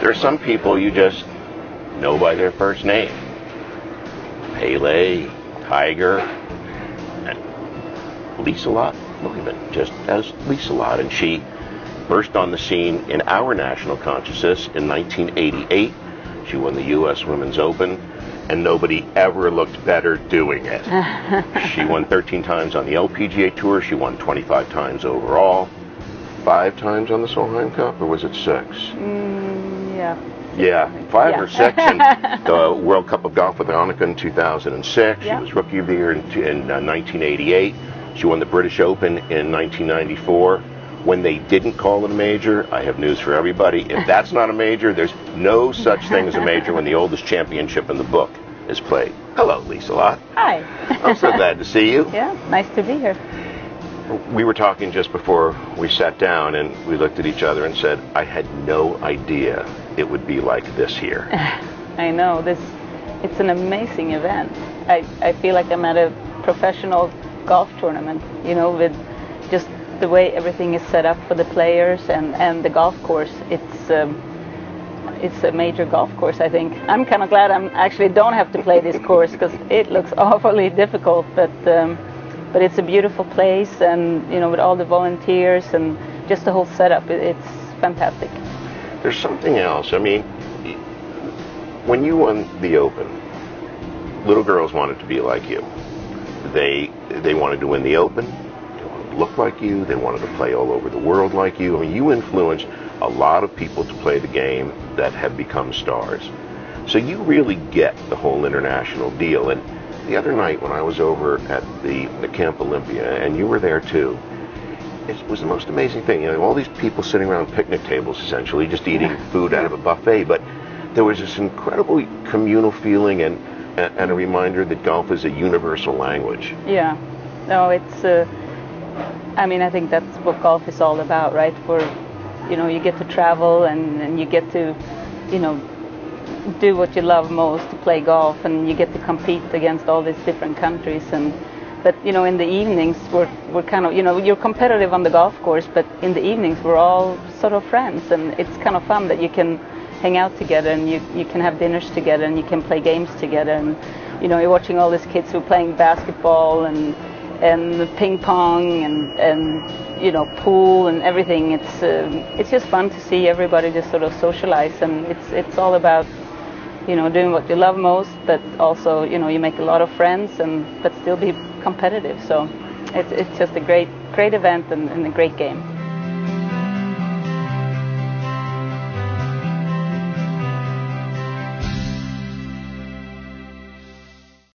There are some people you just know by their first name. Pele, Tiger, Liselotte Neumann, just as Liselotte, and she burst on the scene in our national consciousness in 1988. She won the U.S. Women's Open, and nobody ever looked better doing it. She won 13 times on the LPGA Tour. She won 25 times overall. 5 times on the Solheim Cup, or was it 6? Yeah, five or six. And the World Cup of Golf with Annika in 2006. She was Rookie of the Year in 1988. She won the British Open in 1994. When they didn't call it a major, I have news for everybody. If that's not a major, there's no such thing as a major when the oldest championship in the book is played. Hello, Liselotte. Hi. I'm so glad to see you. Yeah, nice to be here. We were talking just before we sat down, and we looked at each other and said, I had no idea it would be like this here. I know. It's an amazing event. I feel like I'm at a professional golf tournament, you know, with just the way everything is set up for the players and the golf course. It's a major golf course, I think. I'm kind of glad I actually don't have to play this course, because it looks awfully difficult, but it's a beautiful place, and you know, with all the volunteers and just the whole setup, it's fantastic. There's something else. I mean, when you won the Open, little girls wanted to be like you. They wanted to win the Open, look like you, they wanted to play all over the world like you. I mean, you influenced a lot of people to play the game that have become stars. So you really get the whole international deal. And the other night when I was over at the Camp Olympia, and you were there too, it was the most amazing thing. You know, all these people sitting around picnic tables, essentially, just eating food out of a buffet. But there was this incredible communal feeling and a reminder that golf is a universal language. Yeah. No, it's... I mean, I think that's what golf is all about, right? For, you know, you get to travel and you get to, you know, do what you love most, to play golf, and you get to compete against all these different countries. But, you know, in the evenings, we're kind of, you know, you're competitive on the golf course, but in the evenings, we're all sort of friends, and it's kind of fun that you can hang out together, and you can have dinners together, and you can play games together, and, you know, you're watching all these kids who are playing basketball and ping pong and you know, pool and everything. It's just fun to see everybody just sort of socialize, and it's all about, you know, doing what you love most, but also, you know, you make a lot of friends but still be competitive. So it's just a great event and a great game.